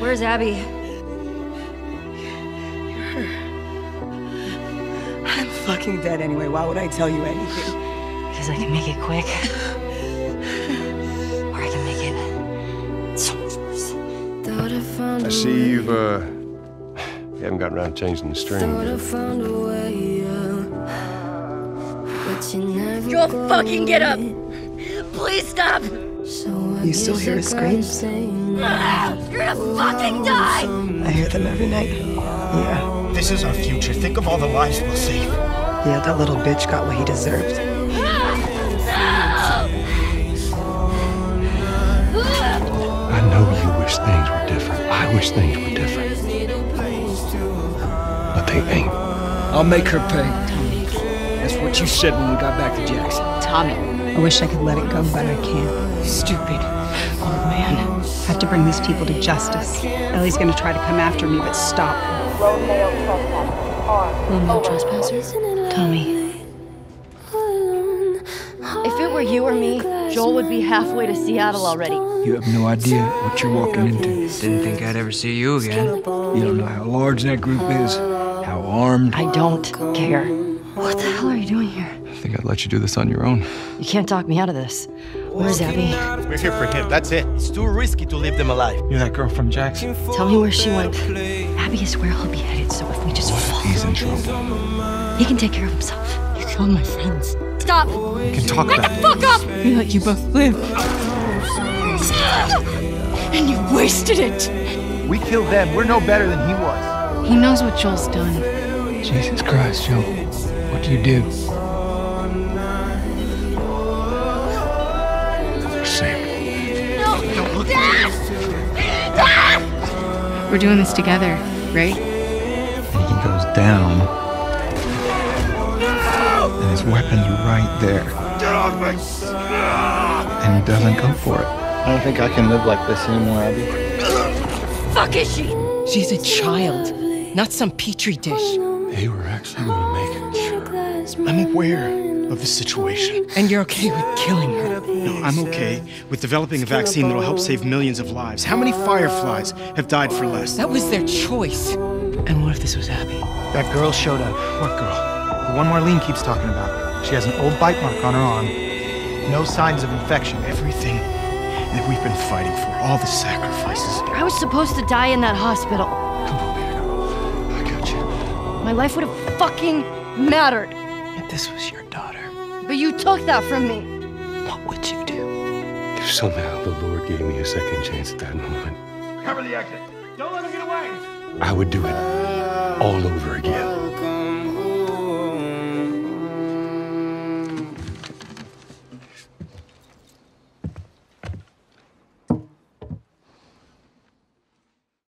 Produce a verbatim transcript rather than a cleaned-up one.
Where's Abby? I'm fucking dead anyway. Why would I tell you anything? Because I can make it quick. Or I can make it so much worse. I see you've, uh... you haven't gotten around to changing the string. Joel, fucking get up! Please stop! You still hear his screams? You're gonna fucking die! I hear them every night. Yeah. This is our future. Think of all the lives we'll save. Yeah, that little bitch got what he deserved. No! I know you wish things were different. I wish things were different. But they ain't. I'll make her pay. Tommy. That's what you said when we got back to Jackson. Tommy. I wish I could let it go, but I can't. Stupid old man. I have to bring these people to justice. Ellie's gonna try to come after me, but stop. Will no trespassers? Tommy. If it were you or me, Joel would be halfway to Seattle already. You have no idea what you're walking into. Didn't think I'd ever see you again. You don't know how large that group is, how armed. I don't care. What the hell are you doing here? I think I'd let you do this on your own. You can't talk me out of this. Where's Abby? We're here for him, that's it. It's too risky to leave them alive. You're that girl from Jackson. Tell me where she went. Abby is where he'll be headed, so if we just follow him. He's in trouble. He can take care of himself. You killed my friends. Stop! You can talk about it. Shut the fuck up! We let you both live. And you wasted it! We killed them, we're no better than he was. He knows what Joel's done. Jesus Christ, Joel. What do you do? We're doing this together, right? And he goes down. No! And his weapon's right there. Get off me! And he doesn't go for it. I don't think I can live like this anymore, Abby. Fuck is she? She's a child, not some petri dish. They were actually gonna make it. Sure. I'm aware of the situation. And you're okay with killing her? No, I'm okay with developing a vaccine that'll help save millions of lives. How many fireflies have died for less? That was their choice. And what if this was Abby? That girl showed up. What girl? The one Marlene keeps talking about. She has an old bite mark on her arm. No signs of infection. Everything that we've been fighting for. All the sacrifices. I was supposed to die in that hospital. Come on, baby. I got you. My life would have fucking mattered. If this was your daughter. But you took that from me. What would you do? If somehow the Lord gave me a second chance at that moment. Cover the exit. Don't let him get away. I would do it all over again.